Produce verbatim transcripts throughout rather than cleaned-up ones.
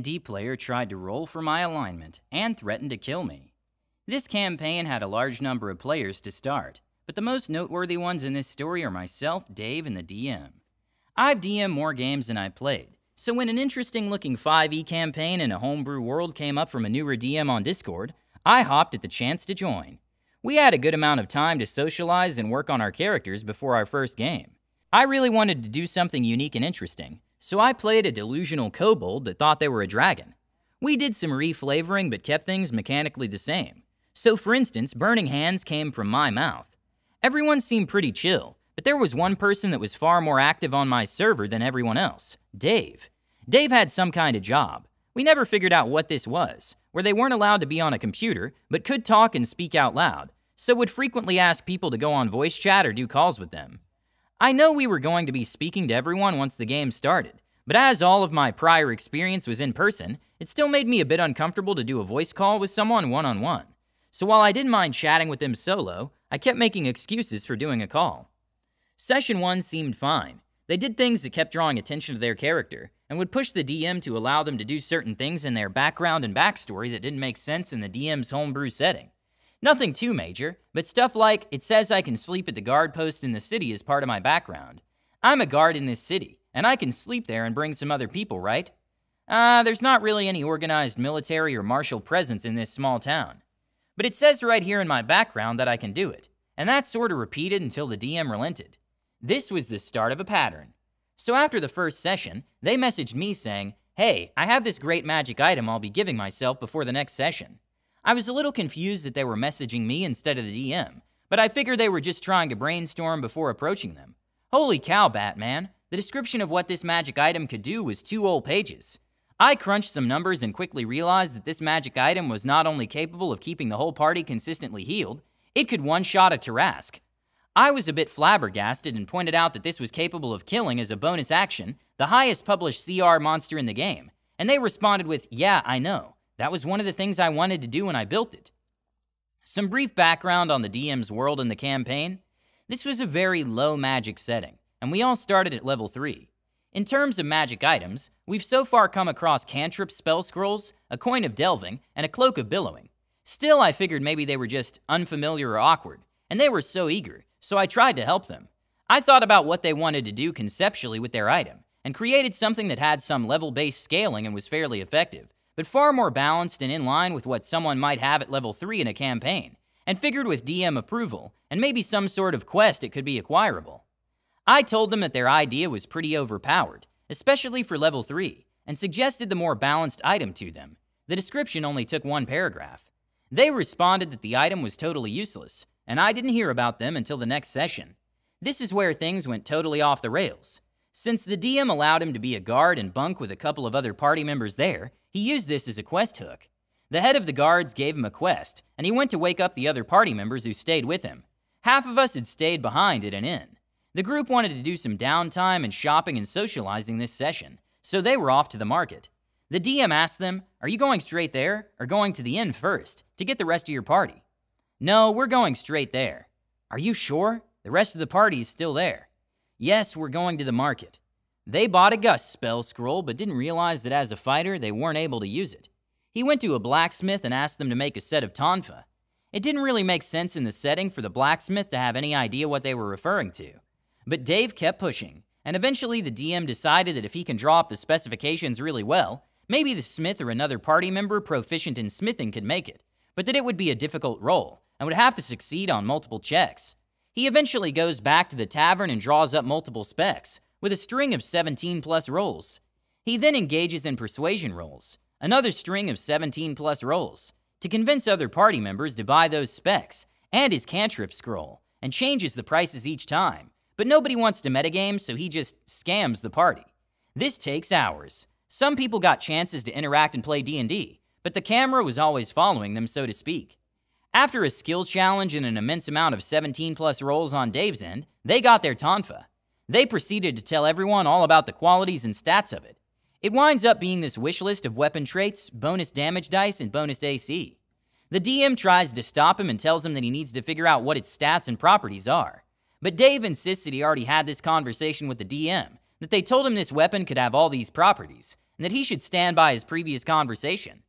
D and D player tried to roll for my alignment and threatened to kill me. This campaign had a large number of players to start, but the most noteworthy ones in this story are myself, Dave, and the D M. I've D M'd more games than I played, so when an interesting-looking five E campaign in a homebrew world came up from a newer D M on Discord, I hopped at the chance to join. We had a good amount of time to socialize and work on our characters before our first game. I really wanted to do something unique and interesting, so I played a delusional kobold that thought they were a dragon. We did some re-flavoring but kept things mechanically the same. So for instance, burning hands came from my mouth. Everyone seemed pretty chill, but there was one person that was far more active on my server than everyone else, Dave. Dave had some kind of job. We never figured out what this was, where they weren't allowed to be on a computer, but could talk and speak out loud, so would frequently ask people to go on voice chat or do calls with them. I know we were going to be speaking to everyone once the game started, but as all of my prior experience was in person, it still made me a bit uncomfortable to do a voice call with someone one-on-one. So while I didn't mind chatting with them solo, I kept making excuses for doing a call. Session one seemed fine. They did things that kept drawing attention to their character, and would push the D M to allow them to do certain things in their background and backstory that didn't make sense in the D M's homebrew setting. Nothing too major, but stuff like, it says I can sleep at the guard post in the city as part of my background. I'm a guard in this city, and I can sleep there and bring some other people, right? Ah, uh, there's not really any organized military or martial presence in this small town. But it says right here in my background that I can do it, and that sort of repeated until the D M relented. This was the start of a pattern. So after the first session, they messaged me saying, hey, I have this great magic item I'll be giving myself before the next session. I was a little confused that they were messaging me instead of the D M, but I figured they were just trying to brainstorm before approaching them. Holy cow, Batman, the description of what this magic item could do was two whole pages. I crunched some numbers and quickly realized that this magic item was not only capable of keeping the whole party consistently healed, it could one-shot a Tarrasque. I was a bit flabbergasted and pointed out that this was capable of killing, as a bonus action, the highest published C R monster in the game, and they responded with, yeah, I know. That was one of the things I wanted to do when I built it. Some brief background on the D M's world and the campaign. This was a very low magic setting, and we all started at level three. In terms of magic items, we've so far come across cantrip spell scrolls, a coin of delving, and a cloak of billowing. Still, I figured maybe they were just unfamiliar or awkward, and they were so eager, so I tried to help them. I thought about what they wanted to do conceptually with their item, and created something that had some level-based scaling and was fairly effective, but far more balanced and in line with what someone might have at level three in a campaign, and figured with D M approval, and maybe some sort of quest, it could be acquirable. I told them that their idea was pretty overpowered, especially for level three, and suggested the more balanced item to them. The description only took one paragraph. They responded that the item was totally useless, and I didn't hear about them until the next session. This is where things went totally off the rails. Since the D M allowed him to be a guard and bunk with a couple of other party members there, he used this as a quest hook. The head of the guards gave him a quest, and he went to wake up the other party members who stayed with him. Half of us had stayed behind at an inn. The group wanted to do some downtime and shopping and socializing this session, so they were off to the market. The D M asked them, are you going straight there, or going to the inn first, to get the rest of your party? No, we're going straight there. Are you sure? The rest of the party is still there. Yes, we're going to the market. They bought a gust spell scroll, but didn't realize that as a fighter, they weren't able to use it. He went to a blacksmith and asked them to make a set of tonfa. It didn't really make sense in the setting for the blacksmith to have any idea what they were referring to. But Dave kept pushing, and eventually the D M decided that if he can draw up the specifications really well, maybe the smith or another party member proficient in smithing could make it, but that it would be a difficult role, and would have to succeed on multiple checks. He eventually goes back to the tavern and draws up multiple specs, with a string of seventeen plus rolls. He then engages in persuasion rolls, another string of seventeen plus rolls, to convince other party members to buy those specs, and his cantrip scroll, and changes the prices each time, but nobody wants to metagame, so he just scams the party. This takes hours. Some people got chances to interact and play D and D, but the camera was always following them, so to speak. After a skill challenge and an immense amount of seventeen plus rolls on Dave's end, they got their tonfa. They proceeded to tell everyone all about the qualities and stats of it. It winds up being this wish list of weapon traits, bonus damage dice, and bonus A C. The D M tries to stop him and tells him that he needs to figure out what its stats and properties are. But Dave insists that he already had this conversation with the D M, that they told him this weapon could have all these properties, and that he should stand by his previous conversation.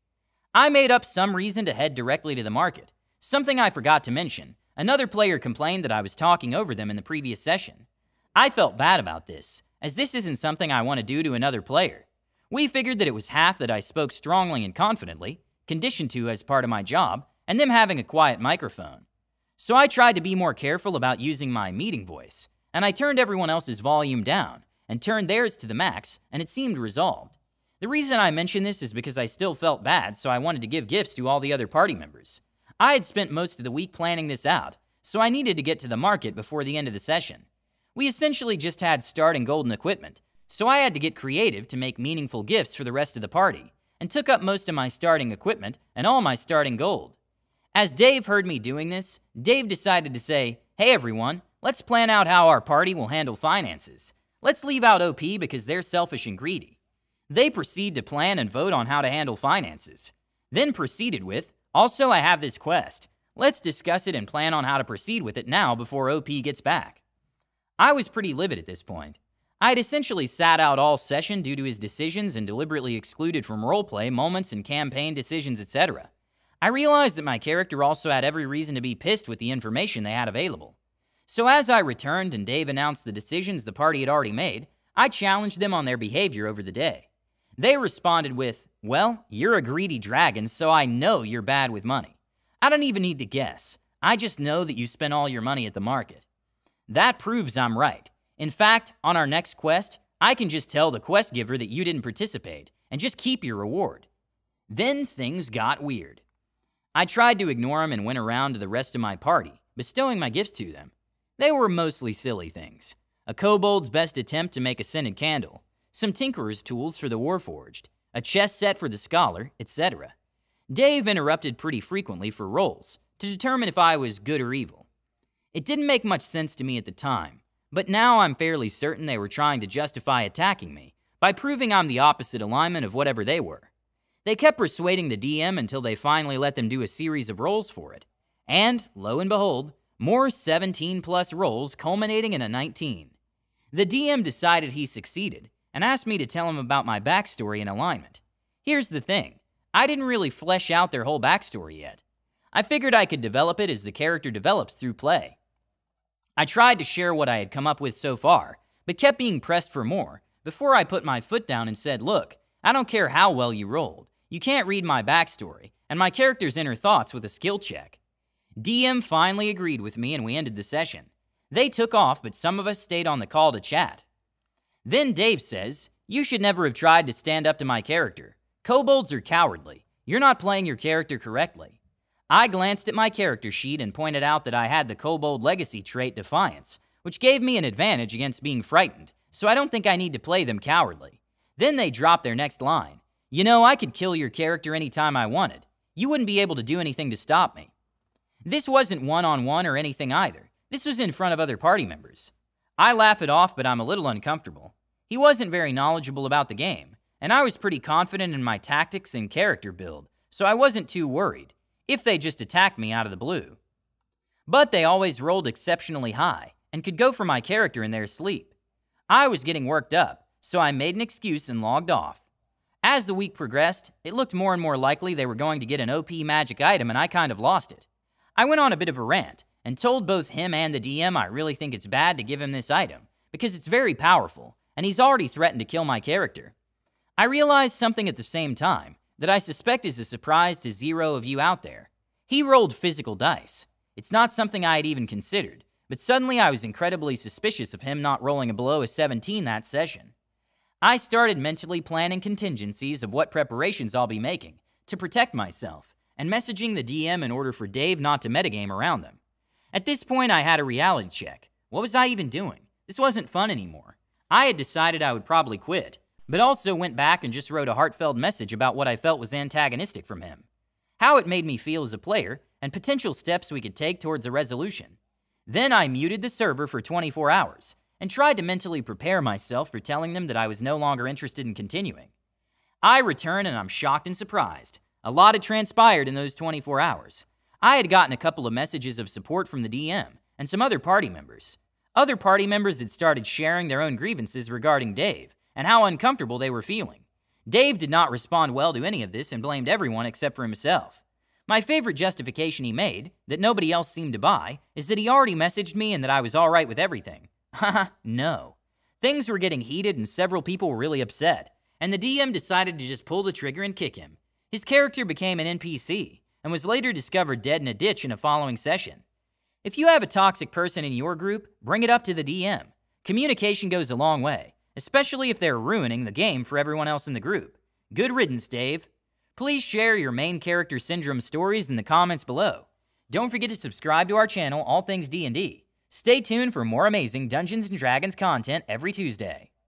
I made up some reason to head directly to the market. Something I forgot to mention, another player complained that I was talking over them in the previous session. I felt bad about this, as this isn't something I want to do to another player. We figured that it was half that I spoke strongly and confidently, conditioned to as part of my job, and them having a quiet microphone. So I tried to be more careful about using my meeting voice, and I turned everyone else's volume down, and turned theirs to the max, and it seemed resolved. The reason I mention this is because I still felt bad, so I wanted to give gifts to all the other party members. I had spent most of the week planning this out, so I needed to get to the market before the end of the session. We essentially just had starting golden equipment, so I had to get creative to make meaningful gifts for the rest of the party, and took up most of my starting equipment and all my starting gold. As Dave heard me doing this, Dave decided to say, "Hey everyone, let's plan out how our party will handle finances. Let's leave out O P because they're selfish and greedy." They proceed to plan and vote on how to handle finances. Then proceeded with, "Also I have this quest. Let's discuss it and plan on how to proceed with it now before O P gets back." I was pretty livid at this point. I'd essentially sat out all session due to his decisions and deliberately excluded from roleplay moments and campaign decisions, et cetera. I realized that my character also had every reason to be pissed with the information they had available. So as I returned and Dave announced the decisions the party had already made, I challenged them on their behavior over the day. They responded with, "Well, you're a greedy dragon, so I know you're bad with money. I don't even need to guess. I just know that you spent all your money at the market." That proves I'm right. In fact, on our next quest, I can just tell the quest giver that you didn't participate and just keep your reward. Then things got weird. I tried to ignore them and went around to the rest of my party, bestowing my gifts to them. They were mostly silly things. A kobold's best attempt to make a scented candle, some tinkerer's tools for the warforged, a chess set for the scholar, et cetera. Dave interrupted pretty frequently for rolls, to determine if I was good or evil. It didn't make much sense to me at the time, but now I'm fairly certain they were trying to justify attacking me by proving I'm the opposite alignment of whatever they were. They kept persuading the D M until they finally let them do a series of rolls for it, and, lo and behold, more seventeen plus rolls culminating in a nineteen. The D M decided he succeeded, and asked me to tell him about my backstory and alignment. Here's the thing, I didn't really flesh out their whole backstory yet. I figured I could develop it as the character develops through play. I tried to share what I had come up with so far, but kept being pressed for more, before I put my foot down and said, "Look, I don't care how well you rolled, you can't read my backstory, and my character's inner thoughts with a skill check." D M finally agreed with me and we ended the session. They took off, but some of us stayed on the call to chat. Then Dave says, "You should never have tried to stand up to my character. Kobolds are cowardly. You're not playing your character correctly." I glanced at my character sheet and pointed out that I had the kobold legacy trait Defiance, which gave me an advantage against being frightened, so I don't think I need to play them cowardly. Then they dropped their next line, "You know, I could kill your character anytime I wanted. You wouldn't be able to do anything to stop me." This wasn't one-on-one or anything either. This was in front of other party members. I laugh it off, but I'm a little uncomfortable. He wasn't very knowledgeable about the game, and I was pretty confident in my tactics and character build, so I wasn't too worried, if they just attacked me out of the blue. But they always rolled exceptionally high, and could go for my character in their sleep. I was getting worked up, so I made an excuse and logged off. As the week progressed, it looked more and more likely they were going to get an O P magic item, and I kind of lost it. I went on a bit of a rant, and told both him and the D M I really think it's bad to give him this item, because it's very powerful, and he's already threatened to kill my character. I realized something at the same time, that I suspect is a surprise to zero of you out there. He rolled physical dice. It's not something I had even considered, but suddenly I was incredibly suspicious of him not rolling a below a seventeen that session. I started mentally planning contingencies of what preparations I'll be making, to protect myself, and messaging the D M in order for Dave not to metagame around them. At this point, I had a reality check. What was I even doing? This wasn't fun anymore. I had decided I would probably quit, but also went back and just wrote a heartfelt message about what I felt was antagonistic from him, how it made me feel as a player, and potential steps we could take towards a resolution. Then I muted the server for twenty-four hours, and tried to mentally prepare myself for telling them that I was no longer interested in continuing. I return and I'm shocked and surprised. A lot had transpired in those twenty-four hours. I had gotten a couple of messages of support from the D M and some other party members. Other party members had started sharing their own grievances regarding Dave and how uncomfortable they were feeling. Dave did not respond well to any of this and blamed everyone except for himself. My favorite justification he made, that nobody else seemed to buy, is that he already messaged me and that I was alright with everything. Haha, no. Things were getting heated and several people were really upset, and the D M decided to just pull the trigger and kick him. His character became an N P C, and was later discovered dead in a ditch in a following session. If you have a toxic person in your group, bring it up to the D M. Communication goes a long way, especially if they're ruining the game for everyone else in the group. Good riddance, Dave. Please share your main character syndrome stories in the comments below. Don't forget to subscribe to our channel, All Things D and D. Stay tuned for more amazing Dungeons and Dragons content every Tuesday.